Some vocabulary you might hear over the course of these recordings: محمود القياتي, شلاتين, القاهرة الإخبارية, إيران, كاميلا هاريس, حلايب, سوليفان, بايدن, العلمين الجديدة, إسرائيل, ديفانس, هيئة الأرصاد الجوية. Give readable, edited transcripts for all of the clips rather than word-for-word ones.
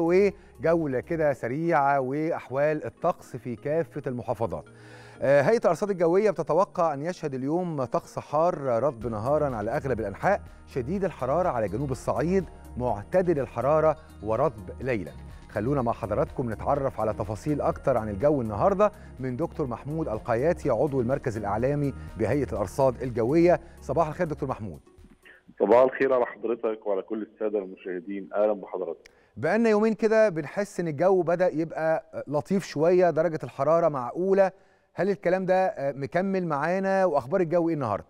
وجولة كده سريعة وأحوال الطقس في كافة المحافظات. هيئة الأرصاد الجوية بتتوقع أن يشهد اليوم طقس حار رطب نهارا على أغلب الأنحاء، شديد الحرارة على جنوب الصعيد، معتدل الحرارة ورطب ليلا. خلونا مع حضراتكم نتعرف على تفاصيل أكتر عن الجو النهاردة من دكتور محمود القياتي، عضو المركز الإعلامي بهيئة الأرصاد الجوية. صباح الخير دكتور محمود. صباح الخير على حضرتك وعلى كل السادة المشاهدين، أهلا بحضرتك. بقالنا يومين كده بنحس ان الجو بدأ يبقى لطيف شوية، درجة الحرارة معقولة، هل الكلام ده مكمل معانا واخبار الجو ايه النهارده؟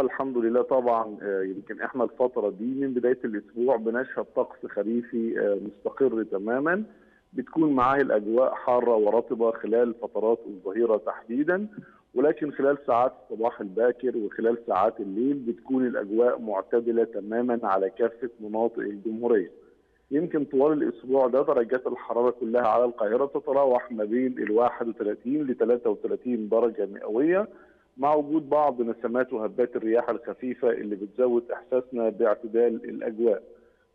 الحمد لله. طبعا يمكن احنا الفترة دي من بداية الاسبوع بنشهد طقس خريفي مستقر تماما، بتكون معاه الاجواء حارة ورطبة خلال فترات الظهيرة تحديدا، ولكن خلال ساعات الصباح الباكر وخلال ساعات الليل بتكون الاجواء معتدلة تماما على كافة مناطق الجمهورية. يمكن طوال الاسبوع ده درجات الحراره كلها على القاهره تتراوح ما بين ال 31 ل 33 درجه مئويه، مع وجود بعض نسمات وهبات الرياح الخفيفه اللي بتزود احساسنا باعتدال الاجواء.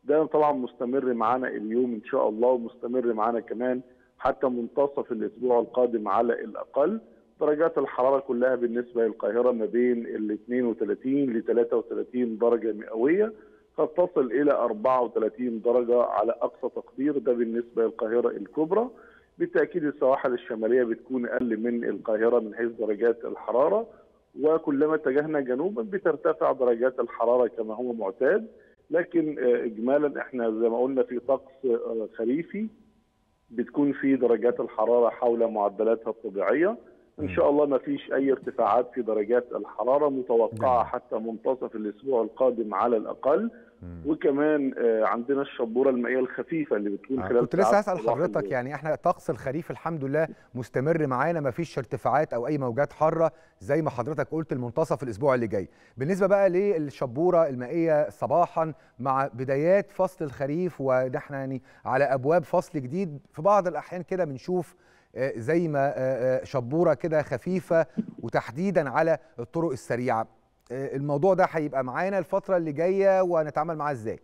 ده طبعا مستمر معانا اليوم ان شاء الله، ومستمر معانا كمان حتى منتصف الاسبوع القادم على الاقل. درجات الحراره كلها بالنسبه للقاهره ما بين ال 32 ل 33 درجه مئويه، قد تصل إلى 34 درجة على أقصى تقدير، ده بالنسبة للقاهرة الكبرى. بالتأكيد السواحل الشمالية بتكون أقل من القاهرة من حيث درجات الحرارة، وكلما اتجهنا جنوبا بترتفع درجات الحرارة كما هو معتاد. لكن إجمالا احنا زي ما قلنا في طقس خريفي بتكون في درجات الحرارة حول معدلاتها الطبيعية، إن شاء الله ما فيش أي ارتفاعات في درجات الحرارة متوقعة حتى منتصف الأسبوع القادم على الأقل. وكمان عندنا الشبورة المائية الخفيفة اللي بتكون خلال كنت لسه هسأل حضرتك، يعني احنا طقس الخريف الحمد لله مستمر معانا، ما فيش ارتفاعات أو أي موجات حارة زي ما حضرتك قلت المنتصف الأسبوع اللي جاي. بالنسبة بقى للشبورة المائية صباحا مع بدايات فصل الخريف، وده احنا يعني على أبواب فصل جديد، في بعض الأحيان كده بنشوف زي ما شبورة كده خفيفة وتحديدا على الطرق السريعة. الموضوع ده هيبقى معانا الفترة اللي جاية وهنتعامل معاه ازاي؟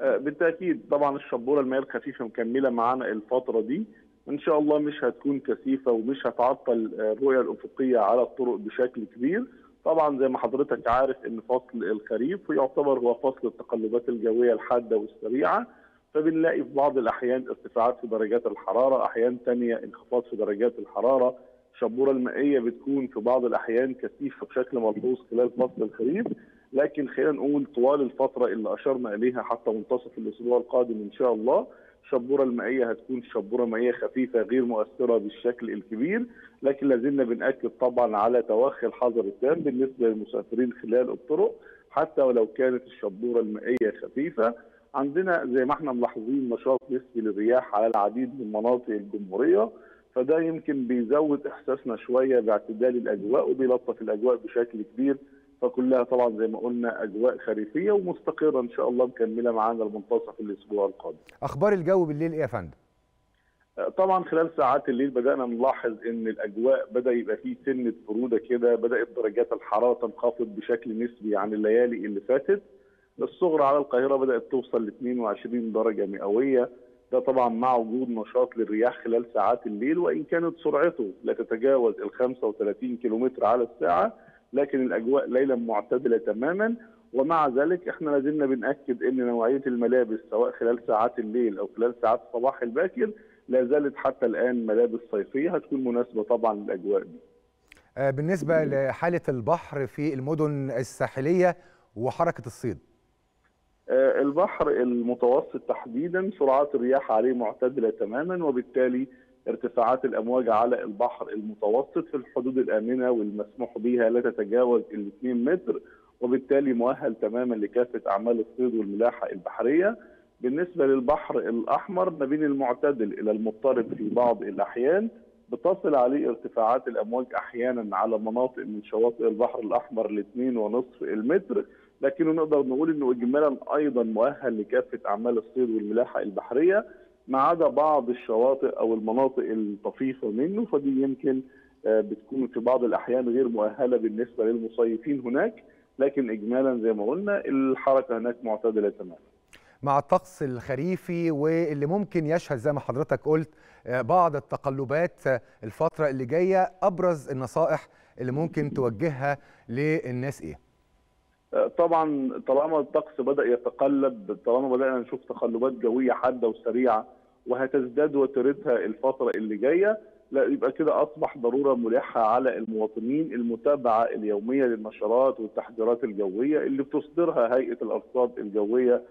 بالتأكيد طبعا الشبورة المائية الخفيفة مكملة معانا الفترة دي، ان شاء الله مش هتكون كثيفة ومش هتعطل الرؤية الأفقية على الطرق بشكل كبير. طبعا زي ما حضرتك عارف ان فصل الخريف يعتبر هو فصل التقلبات الجوية الحادة والسريعة، فبنلاقي في بعض الأحيان ارتفاعات في درجات الحرارة، أحيان تانية انخفاض في درجات الحرارة. الشبورة المائية بتكون في بعض الأحيان كثيفة بشكل ملحوظ خلال فصل الخريف، لكن خلينا نقول طوال الفترة اللي أشرنا إليها حتى منتصف الأسبوع القادم إن شاء الله الشبورة المائية هتكون شبورة مائية خفيفة غير مؤثرة بالشكل الكبير. لكن لازلنا بنأكد طبعا على توخي الحذر التام بالنسبة للمسافرين خلال الطرق حتى ولو كانت الشبورة المائية خفيفة. عندنا زي ما احنا ملاحظين نشاط نسبي للرياح على العديد من مناطق الجمهورية، فده يمكن بيزود احساسنا شوية باعتدال الاجواء وبيلطف الاجواء بشكل كبير. فكلها طبعا زي ما قلنا اجواء خريفية ومستقرة ان شاء الله مكملة معانا لمنتصف الاسبوع القادم. اخبار الجو بالليل ايه يا فندم؟ طبعا خلال ساعات الليل بدأنا نلاحظ ان الاجواء بدأ يبقى فيه سنة برودة كده، بدأت درجات الحرارة تنخفض بشكل نسبي عن الليالي اللي فاتت. الصغرى على القاهرة بدأت توصل ل 22 درجة مئوية، ده طبعا مع وجود نشاط للرياح خلال ساعات الليل، وإن كانت سرعته لا تتجاوز ال 35 كيلومتر على الساعة، لكن الأجواء ليلا معتدلة تماما. ومع ذلك احنا لازلنا بنأكد ان نوعية الملابس سواء خلال ساعات الليل أو خلال ساعات الصباح الباكر لا زالت حتى الآن ملابس صيفية هتكون مناسبة طبعا للأجواء دي. بالنسبة لحالة البحر في المدن الساحلية وحركة الصيد، البحر المتوسط تحديدا سرعات الرياح عليه معتدلة تماما، وبالتالي ارتفاعات الأمواج على البحر المتوسط في الحدود الآمنة والمسموح بها لا تتجاوز ال 2 متر، وبالتالي مؤهل تماما لكافة أعمال الصيد والملاحة البحرية. بالنسبة للبحر الأحمر ما بين المعتدل إلى المضطرب في بعض الأحيان، بتصل عليه ارتفاعات الأمواج أحيانا على مناطق من شواطئ البحر الأحمر ل 2.5 المتر، لكنه نقدر نقول انه اجمالا ايضا مؤهل لكافه اعمال الصيد والملاحه البحريه، ما عدا بعض الشواطئ او المناطق الطفيفه منه، فدي يمكن بتكون في بعض الاحيان غير مؤهله بالنسبه للمصيفين هناك. لكن اجمالا زي ما قلنا الحركه هناك معتدله تماما. مع الطقس الخريفي واللي ممكن يشهد زي ما حضرتك قلت بعض التقلبات الفترة اللي جاية، أبرز النصائح اللي ممكن توجهها للناس إيه؟ طبعا طالما الطقس بدأ يتقلب، طالما بدأنا نشوف تقلبات جوية حادة وسريعة وهتزداد وترتها الفترة اللي جاية، لا يبقى كده أصبح ضرورة ملحة على المواطنين المتابعة اليومية للنشرات والتحذيرات الجوية اللي بتصدرها هيئة الأرصاد الجوية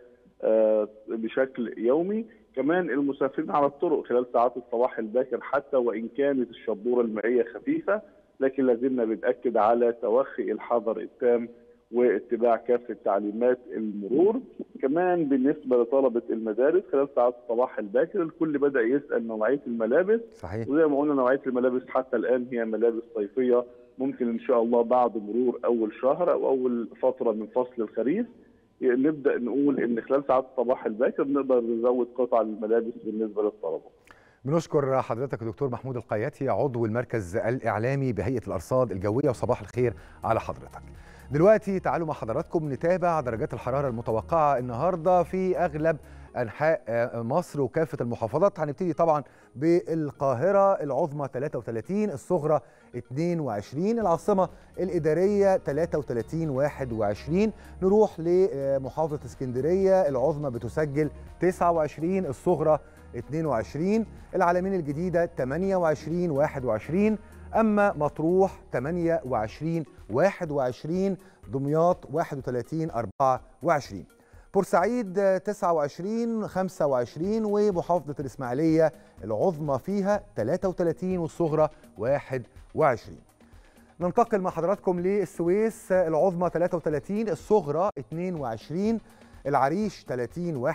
بشكل يومي. كمان المسافرين على الطرق خلال ساعات الصباح الباكر، حتى وإن كانت الشبورة المائية خفيفة، لكن لازلنا بنأكد على توخي الحذر التام واتباع كافة تعليمات المرور. كمان بالنسبة لطلبة المدارس خلال ساعات الصباح الباكر الكل بدأ يسأل نوعية الملابس، صحيح. وزي ما قلنا نوعية الملابس حتى الآن هي ملابس صيفية، ممكن إن شاء الله بعد مرور أول شهر أو أول فترة من فصل الخريف نبدأ نقول إن خلال ساعات الصباح الباكر نقدر نزود قطع الملابس بالنسبة للطلبة. بنشكر حضرتك دكتور محمود القياتي، عضو المركز الإعلامي بهيئة الأرصاد الجوية، وصباح الخير على حضرتك. دلوقتي تعالوا مع حضراتكم نتابع درجات الحرارة المتوقعة النهاردة في أغلب أنحاء مصر وكافة المحافظات. هنبتدي طبعا بالقاهرة العظمى 33، الصغرى 22، العاصمة الإدارية 33 21، نروح لمحافظة اسكندرية العظمى بتسجل 29، الصغرى 22، العلمين الجديدة 28 21، أما مطروح 28 21، دمياط 31 24، بورسعيد 29 25، ومحافظة الإسماعيلية العظمى فيها 33 والصغرى 21. ننتقل مع حضراتكم للسويس العظمى 33، الصغرى 22، العريش 30 21،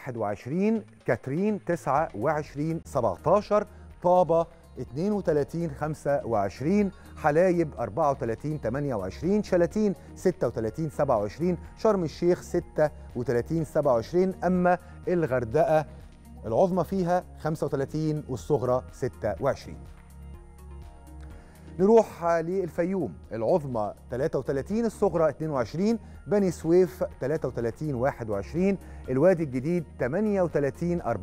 كاترين 29 17، طابة 32 25، حلايب 34 28، شلاتين 36 27، شرم الشيخ 36 27، أما الغردقة العظمى فيها 35 والصغرى 26. نروح للفيوم العظمى 33، الصغرى 22، بني سويف 33 21، الوادي الجديد 38 24،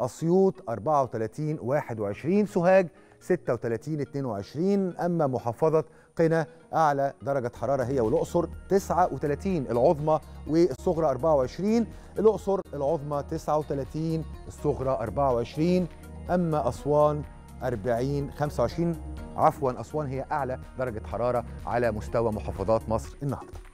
أسيوط 34 21، سوهاج 36 22، أما محافظة قنا أعلى درجة حرارة هي والأقصر 39 العظمى والصغرى 24، الأقصر العظمى 39 الصغرى 24، أما أسوان 40 25، عفوا أسوان هي أعلى درجة حرارة على مستوى محافظات مصر النهارده.